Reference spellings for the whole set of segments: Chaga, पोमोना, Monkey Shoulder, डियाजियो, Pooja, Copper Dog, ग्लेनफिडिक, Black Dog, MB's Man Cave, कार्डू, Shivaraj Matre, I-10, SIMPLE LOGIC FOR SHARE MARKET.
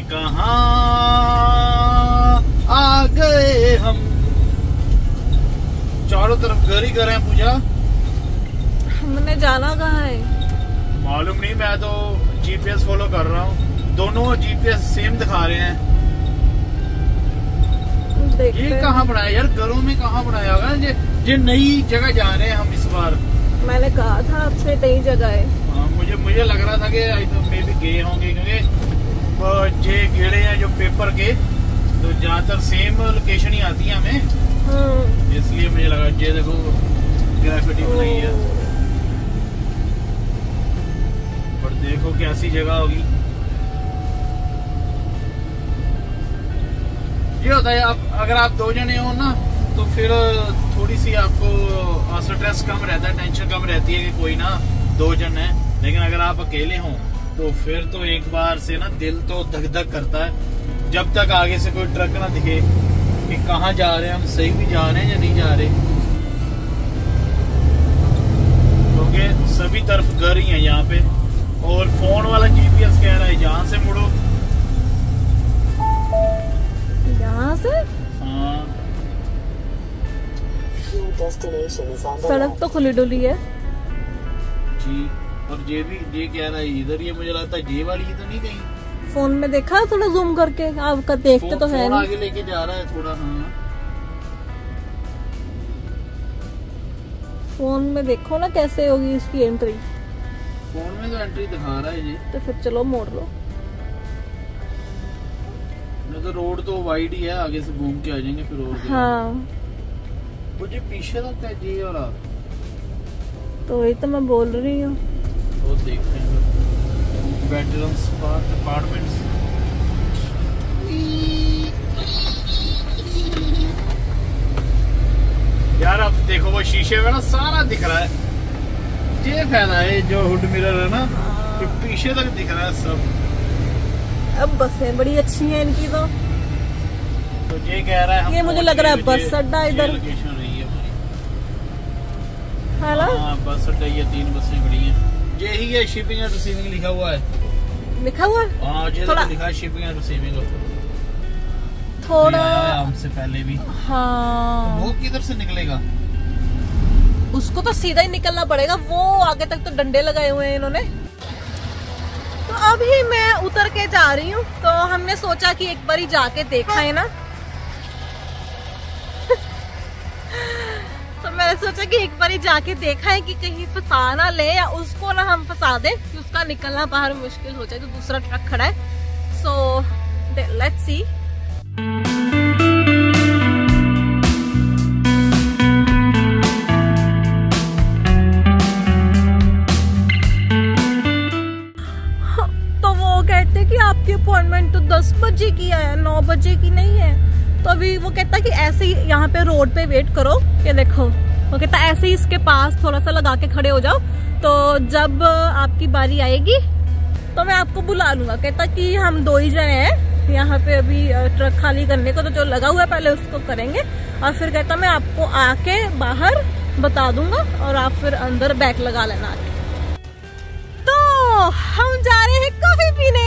कहाँ आ गए हम। चारों तरफ घर ही घर है। पूजा, हमने जाना कहाँ है मालूम नहीं। मैं तो जीपीएस फॉलो कर रहा हूँ, दोनों जीपीएस सेम दिखा रहे हैं। ये कहाँ बनाया यार, घरों में कहाँ बनाया होगा। ये नई जगह जा रहे हैं हम इस बार। मैंने कहा था आपसे नई जगह है। मुझे लग रहा था कि आई तो मे भी गए होंगे, क्योंकि ये गेड़े हैं जो पेपर के, तो ज्यादातर सेम लोकेशन ही आती है हमें, इसलिए मुझे लगा। ये देखो ग्राफिटी बनाई है, और देखो कैसी जगह होगी। ये होता है आप अगर आप दो जने हो ना, तो फिर थोड़ी सी आपको स्ट्रेस कम रहता है, टेंशन कम रहती है कि कोई ना दो जन है। लेकिन अगर आप अकेले हो तो फिर तो एक बार से ना दिल तो धक धक करता है, जब तक आगे से कोई ट्रक ना दिखे कि कहाँ जा रहे हैं, हम सही भी जा रहे हैं या नहीं जा रहे। क्योंकि तो सभी तरफ घर ही है यहाँ पे, और फोन वाला जीपीएस कह रहा है यहाँ से मुड़ो, यहाँ से। हाँ, सड़क तो खुली डुली है जी। और ये भी ये कह रहा है इधर, ये मुझे लगता है ये वाली तो नहीं कहीं। फोन में देखा थोड़ा जूम करके, आपका देखते तो है आगे लेके जा रहा है थोड़ा। हाँ, फोन में देखो ना कैसे होगी इसकी एंट्री। फोन में तो एंट्री दिखा रहा है ये। तो फिर चलो मोड़ लो, नहीं तो रोड तो वाइड ही है, आगे से घूम के आ जाएंगे फिर। और हाँ, मुझे पीछे लगता है जी, और आप तो वही तो मैं बोल रही हूँ। तो देखते हैं वेटरन्स पार्क अपार्टमेंट्स। यार अब देखो वो शीशे में ना सारा दिख रहा है। ये फायदा है जो हुड मिरर है ना, तो पीछे तक दिख रहा है सब। अब बसें बड़ी अच्छी हैं इनकी तो ये कह रहा है। ये मुझे लग रहा है बस अड्डा इधर। हेलो, बस अड्डा। ये तीन बसें बड़ी हैं। यही है शिपिंग एंड रिसीविंग लिखा हुआ है। लिखा हुआ है थोड़ा, लिखा है शिपिंग एंड रिसीविंग थोड़ा हमसे पहले भी। हाँ, तो वो किधर से निकलेगा, उसको तो सीधा ही निकलना पड़ेगा। वो आगे तक तो डंडे लगाए हुए हैं इन्होंने। तो अभी मैं उतर के जा रही हूँ, तो हमने सोचा कि एक बार ही जाके देखा है ना। मैंने सोचा कि एक बार ही जाके देखा है कि कहीं फंसा ना ले, या उसको ना हम फंसा दे कि उसका निकलना बाहर मुश्किल हो जाए। तो दूसरा ट्रक खड़ा है, सो लेट्स सी। तो वो कहते हैं कि आपकी अपॉइंटमेंट तो 10 बजे की है, 9 बजे की नहीं है। तो अभी वो कहता कि ऐसे ही यहाँ पे रोड पे वेट करो। ये देखो, वो कहता ऐसे ही इसके पास थोड़ा सा लगा के खड़े हो जाओ, तो जब आपकी बारी आएगी तो मैं आपको बुला लूंगा। कहता कि हम दो ही जने हैं यहाँ पे अभी ट्रक खाली करने को, तो जो लगा हुआ है पहले उसको करेंगे, और फिर कहता मैं आपको आके बाहर बता दूंगा, और आप फिर अंदर बैग लगा लेना। तो हम जा रहे हैं कॉफी पीने।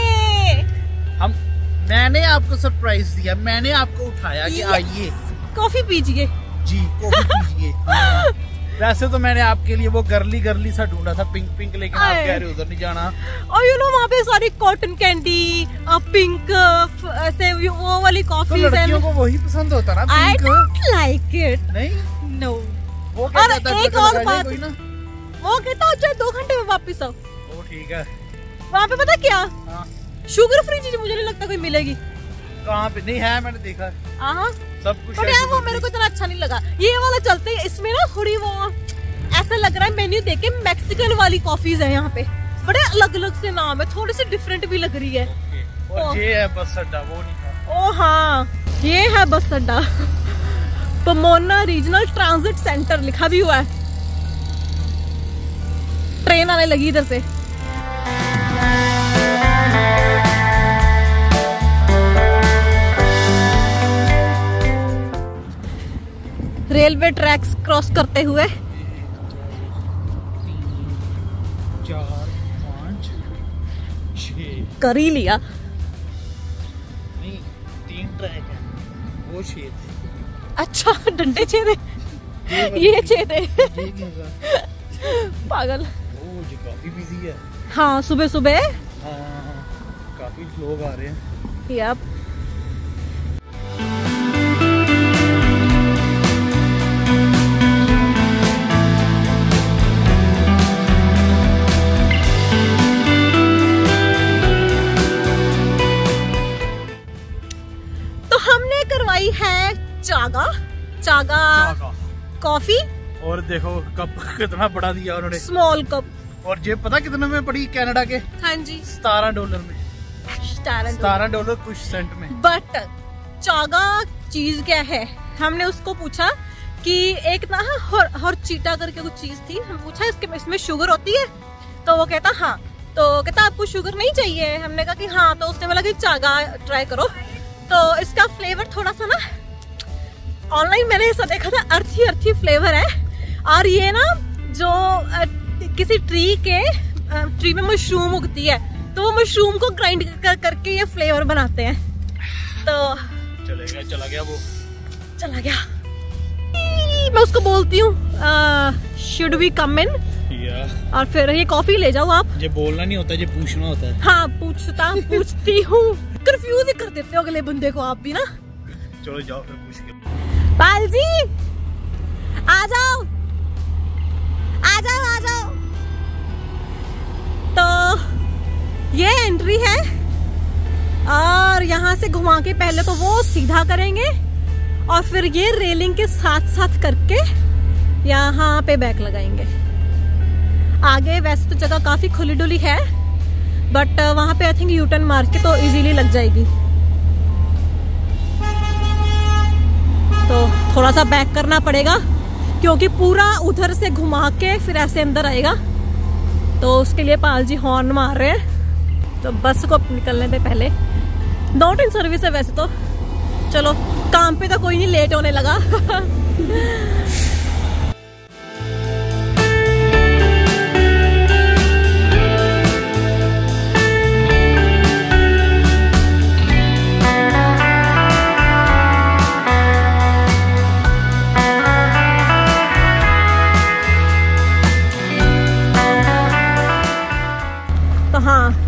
मैंने आपको सरप्राइज दिया, मैंने आपको उठाया कि आइए कॉफी पीजिए जी, कॉफी पीजिए। हाँ। वैसे तो मैंने आपके लिए वो गर्ली सा ढूंढा था, पिंक पिंक, लेकिन आप कह रहे हो उधर नहीं जाना। और यू नो वहाँ पे सारी कॉटन कैंडी, पिंक, ऐसे वो वाली कॉफी। तो लड़कियों को वही पसंद होता ना, pink. I don't like it. नहीं, no. वो क्या कहता है, एक और बात, वो कहता अच्छा 2 घंटे में वापिस आओ। वो ठीक है। वहाँ पे पता क्या, शुगर फ्री चीज मुझे नहीं लगता कोई मिलेगी। कहाँ पे नहीं है, मैंने देखा सब कुछ। पर यार वो मेरे को इतना अच्छा नहीं लगा। ये वाला चलते हैं, इसमें ना थोड़ी वो ऐसा लग रहा है मेन्यू देखे मैक्सिकन वाली कॉफीज है यहाँ पे, बड़े अलग अलग से नाम है, थोड़ी सी डिफरेंट भी लग रही है। और ये है बस अड्डा, वो नहीं था। ओ हाँ, ये है बस अड्डा। पमोना रीजनल ट्रांजिट सेंटर लिखा भी हुआ है। ट्रेन आने लगी इधर से। रेलवे ट्रैक्स क्रॉस करते हुए 4, 5, 6 कर ही लिया। नहीं, 3 ट्रैक हैं, वो छेद है। अच्छा, डंडे छेदे, ये छेदे, पागल। वो जी काफी बिजी है। हाँ, सुबह सुबह काफी लोग आ रहे हैं। Yup. Chaga, chaga, chaga coffee. और देखो कप कितना बड़ा दिया उन्होंने, स्मॉल कप। और ये पता कितने में पड़ी कनाडा के? हाँ जी, $17 में, $17 कुछ सेंट में। बट चागा चीज क्या है, हमने उसको पूछा कि एक ना हर चीटा करके कुछ चीज थी, हम पूछा इसमें शुगर होती है? तो वो कहता हाँ। तो कहता आपको शुगर नहीं चाहिए? हमने कहा कि हाँ। तो उसने बोला कि चागा ट्राई करो। तो इसका फ्लेवर थोड़ा सा ना ऑनलाइन मैंने ऐसा देखा था, अर्थी अर्थी फ्लेवर है। और ये ना जो किसी ट्री में मशरूम उगती है, तो वो मशरूम को ग्राइंड करके ये फ्लेवर बनाते हैं। तो चला गया वो, चला गया। मैं उसको बोलती हूँ शुड वी कम इन, और फिर ये कॉफी ले जाओ आप। ये बोलना नहीं होता, ये पूछना होता है। हाँ, पूछती हूँ। कंफ्यूज कर देते हो अगले बंदे को आप भी ना। चलो जाओ फिर पूछ के। पाल जी आ जाओ आ जाओ आ जाओ। तो ये एंट्री है, और यहाँ से घुमा के पहले तो वो सीधा करेंगे, और फिर ये रेलिंग के साथ साथ करके यहाँ पे बैक लगाएंगे। आगे वैसे तो जगह काफी खुली डुली है, बट वहाँ पे आई थिंक यू टर्न मार के तो इजीली लग जाएगी। तो थोड़ा सा बैक करना पड़ेगा, क्योंकि पूरा उधर से घुमा के फिर ऐसे अंदर आएगा। तो उसके लिए पाल जी हॉर्न मार रहे हैं। तो बस को निकलने पे पहले, नॉट इन सर्विस है वैसे तो। चलो, काम पे तो कोई नहीं लेट होने लगा।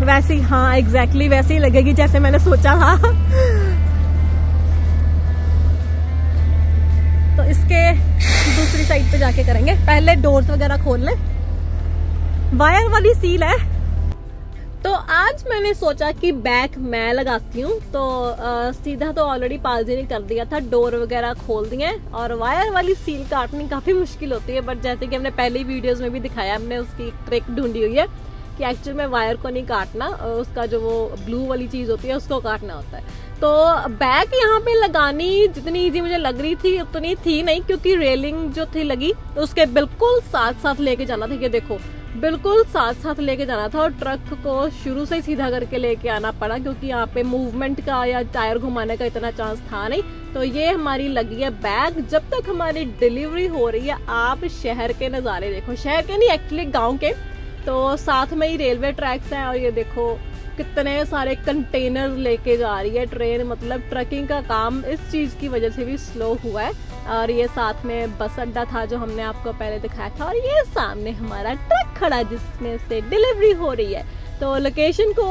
वैसी, हाँ एग्जैक्टली वैसे ही लगेगी जैसे मैंने सोचा था। तो इसके दूसरी साइड पे जाके करेंगे, पहले डोर्स वगैरह खोल ले, वायर वाली सील है। तो आज मैंने सोचा कि बैक मैं लगाती हूँ। तो सीधा तो ऑलरेडी पालजी ने कर दिया था, डोर वगैरह खोल दिए, और वायर वाली सील काटनी काफी मुश्किल होती है। बट जैसे कि हमने पहली वीडियोज में भी दिखाया, हमने उसकी ट्रिक ढूंढी हुई है कि एक्चुअल में वायर को नहीं काटना, उसका जो वो ब्लू वाली चीज़ होती है उसको काटना होता है। तो बैक यहाँ पे लगानी जितनी इजी मुझे लग रही थी उतनी थी नहीं, क्योंकि रेलिंग जो थी लगी तो उसके बिल्कुल साथ साथ लेके जाना था। ये देखो, बिल्कुल साथ साथ लेके जाना था, और ट्रक को शुरू से ही सीधा करके लेके आना पड़ा, क्योंकि यहाँ पे मूवमेंट का या टायर घुमाने का इतना चांस था नहीं। तो ये हमारी लगी है बैग। जब तक हमारी डिलीवरी हो रही है, आप शहर के नज़ारे देखो, शहर के नहीं एक्चुअली गाँव के। तो साथ में ही रेलवे ट्रैक्स हैं, और ये देखो कितने सारे कंटेनर लेके जा रही है ट्रेन। मतलब ट्रकिंग का काम इस चीज़ की वजह से भी स्लो हुआ है। और ये साथ में बस अड्डा था जो हमने आपको पहले दिखाया था, और ये सामने हमारा ट्रक खड़ा जिसमें से डिलीवरी हो रही है। तो लोकेशन को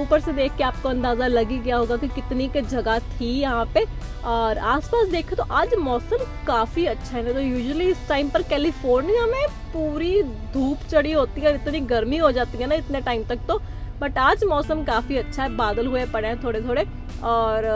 ऊपर से देख के आपको अंदाज़ा लग ही गया होगा कि कितनी की जगह थी यहाँ पे। और आसपास देखो तो आज मौसम काफ़ी अच्छा है ना। तो यूजुअली इस टाइम पर कैलिफोर्निया में पूरी धूप चढ़ी होती है, इतनी गर्मी हो जाती है ना इतने टाइम तक। तो बट आज मौसम काफ़ी अच्छा है, बादल हुए पड़े हैं थोड़े थोड़े, और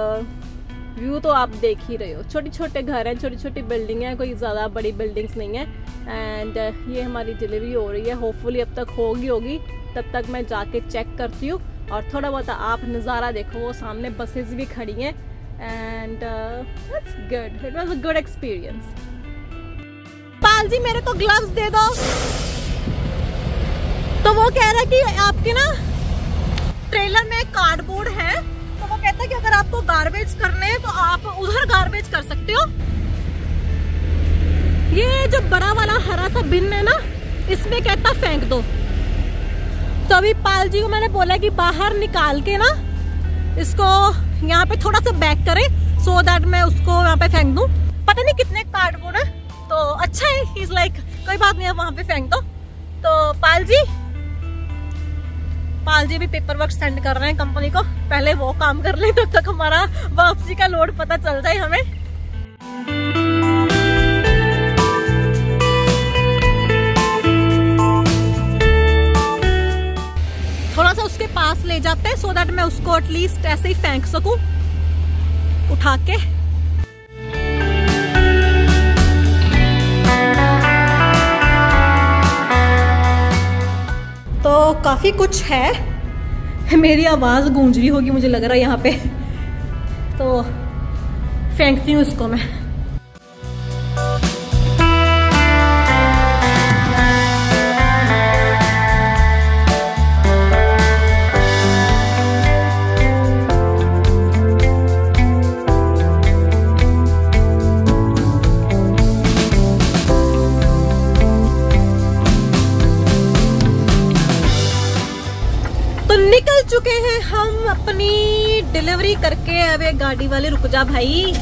व्यू तो आप देख ही रहे हो। छोटे छोटे घर हैं, छोटी छोटी बिल्डिंग हैं, कोई ज़्यादा बड़ी बिल्डिंग्स नहीं है। एंड ये हमारी डिलीवरी हो रही है, होपफुली अब तक होगी। तब तक मैं जाके चेक करती हूँ, और थोड़ा बहुत आप नज़ारा देखो, वो सामने बसेस भी खड़ी हैं। And it's good, it was a good experience. Pal ji मेरे को ग्लव्स दे दो। तो वो कह रहा है कि आपके ना ट्रेलर में कार्डबोर्ड है, तो वो कहता है कि अगर आपको गार्बेज करने हैं तो आप उधर गार्बेज कर सकते हो। ये जो बड़ा वाला हरा सा बिन है ना, इसमें कहता फेंक दो। तो अभी पाल जी को मैंने बोला कि बाहर निकाल के ना इसको यहाँ पे थोड़ा सा बैक करे सो दैट मैं उसको यहाँ पे फेंक दूँ। पता नहीं कितने कार्डबोर्ड है, तो अच्छा है ही इज लाइक कोई बात नहीं वहाँ पे फेंक दो। तो पाल जी भी पेपर वर्क सेंड कर रहे हैं कंपनी को, पहले वो काम कर ले तब तक हमारा वापसी का लोड पता चल जाए हमें। थोड़ा सा उसके पास ले जाते हैं सो दैट मैं उसको एटलीस्ट ऐसे ही फेंक सकूं उठा के। तो काफ़ी कुछ है, मेरी आवाज़ गूंज रही होगी मुझे लग रहा है यहाँ पे, तो फेंकती हूँ इसको मैं। निकल चुके हैं हम अपनी डिलीवरी करके। अब ये गाड़ी वाले रुक जा भाई,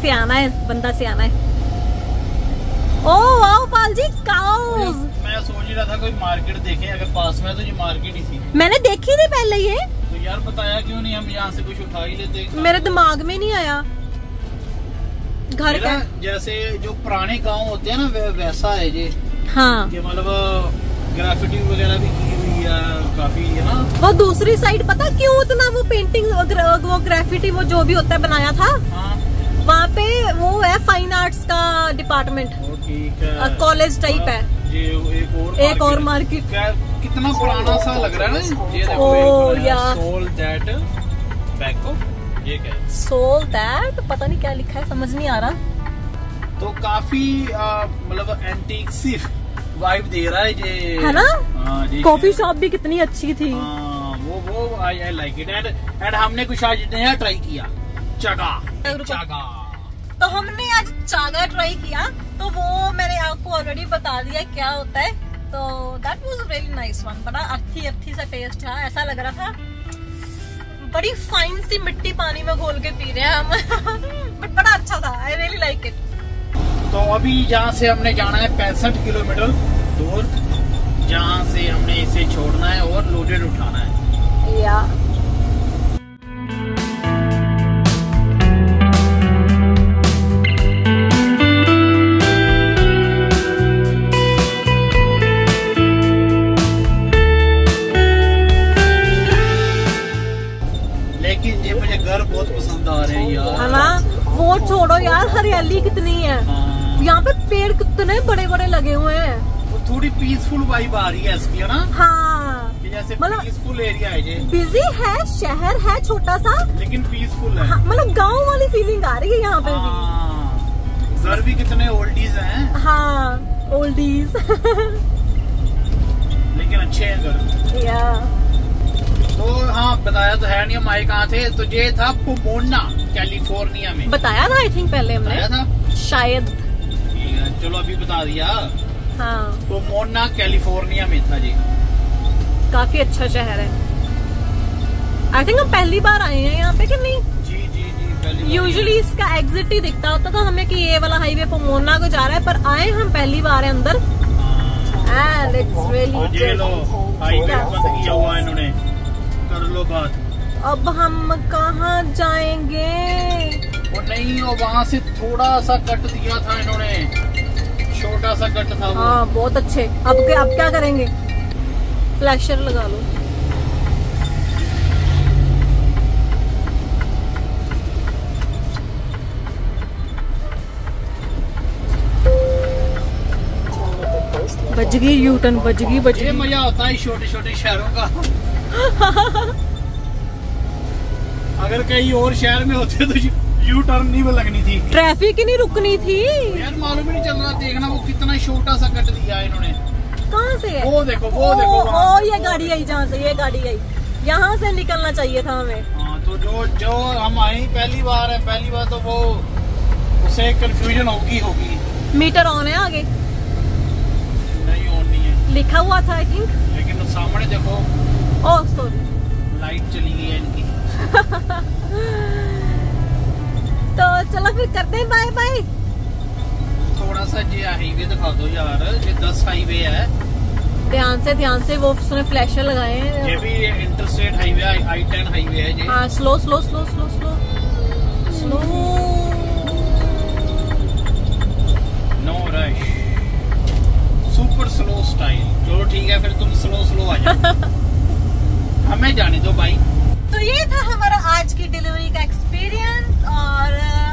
सियाना है बंदा, सियाना है। Oh wow Pal ji, cows. मैं सोच रहा था कोई मार्केट देखें अगर पास में, तो ये मार्केट ही थी। मैंने देखी थी पहले ये, तो यार बताया क्यों नहीं, हम यहाँ से कुछ उठा ही लेते। मेरे दिमाग में नहीं आया घर का, जैसे जो पुराने गाँव होते है ना वैसा है ये। हाँ ये मतलब ग्राफिटी वगैरह भी की हुई है काफी है ना। वो दूसरी साइड पता क्यों उतना वो पेंटिंग वो ग्राफिटी वो जो भी होता है बनाया था। हाँ। वहाँ पे वो है फाइन आर्ट्स का डिपार्टमेंट, कॉलेज टाइप है ये। एक और मार्केट कितना पुराना सा लग रहा है ना। ओ यार सोल दैट बैको, ये क्या है सोल दैट, पता नहीं क्या लिखा है समझ नहीं आ रहा। तो काफी मतलब एंटीक सी वाइब दे रहा है ये, है ना। कॉफी शॉप भी कितनी अच्छी थी। वो आई लाइक इट। एंड हमने कुछ आज नया ट्राई किया, चागा। तो हमने आज चागा ट्राई किया, तो वो मैंने आपको ऑलरेडी बता दिया क्या होता है। तो that was really nice one, बड़ा अच्छी सा टेस्ट था, ऐसा लग रहा था बड़ी फाइन सी मिट्टी पानी में घोल के पी रहे हैं हम बट बड़ा अच्छा था, आई रियली लाइक इट। तो अभी यहाँ से हमने जाना है 65 किलोमीटर दूर, जहाँ से हमने इसे छोड़ना है और लोडेड उठाना है। या लेकिन ये मुझे घर बहुत पसंद आ रहे हैं यार। है ना, वो छोड़ो यार हरियाली कितनी है यहाँ पे, पेड़ कितने बड़े बड़े लगे हुए हैं। वो थोड़ी पीसफुल वाइब आ रही है इसकी, है ना। हाँ जैसे पीसफुल एरिया है ये, बिजी है शहर है छोटा सा लेकिन पीसफुल है। हाँ, मतलब गांव वाली फीलिंग आ रही है यहाँ पे। हाँ, भी घर भी कितने ओल्डीज हैं। हाँ ओल्डीज लेकिन अच्छे हैं घर। या तो हाँ बताया तो है नहीं हम आए कहाँ थे, तो ये था पोमोना कैलिफोर्निया में। बताया था आई थिंक पहले हमने शायद, चलो अभी बता दिया। हाँ पोमोना कैलिफोर्निया में था जी, काफी अच्छा शहर है। आई थिंक हम पहली बार आए हैं यहाँ पे कि नहीं। जी पहली। यूजुअली इसका एग्जिट ही दिखता होता था हमें कि ये वाला हाईवे पोमोना को जा रहा है, पर आए हम पहली बार है अंदर। एंड इट्स रियली ये लो हाईवे बंद किया हुआ इन्होंने, कर लो बात। अब हम कहाँ जाएंगे? वो नहीं वो वहाँ से थोड़ा सा कट दिया था इन्होंने, छोटा सा कट था वो। हाँ बहुत अच्छे। अब क्या करेंगे? फ्लैशर लगा लो। बजगी यूटन, बजगी। मजा होता है छोटे छोटे शहरों का अगर कहीं और शहर में होते तो यू टर्न नहीं लगनी थी, ट्रैफिक ही नहीं रुकनी थी यार। मालूम ही नहीं चल रहा, देखना वो कितना छोटा सा कट दिया इन्होंने। कहाँ से है? वो देखो ओ ये गाड़ी आई, जहाँ से ये गाड़ी आई यहाँ से निकलना चाहिए था हमें। हाँ तो जो हम आए पहली बार तो वो उसे कंफ्यूजन होगी। मीटर ऑन है आगे? नहीं ऑन नहीं है, लिखा हुआ था आई थिंक, लेकिन सामने देखो। ओ सॉरी लाइट चली गई है इनकी गई। थोड़ा सा जी हाईवे दिखा दो यार, ये 10 हाईवे है। ध्यान से वो उसने फ्लैशर लगाए हैं। ये भी इंटरस्टेट हाईवे I-10 हाईवे है जी। हाँ slow slow slow slow slow slow no rush super slow style. चलो ठीक है फिर तुम स्लो स्लो आ जाओ। हमें जाने दो भाई। तो ये था हमारा आज की डिलीवरी का एक्सपीरियंस और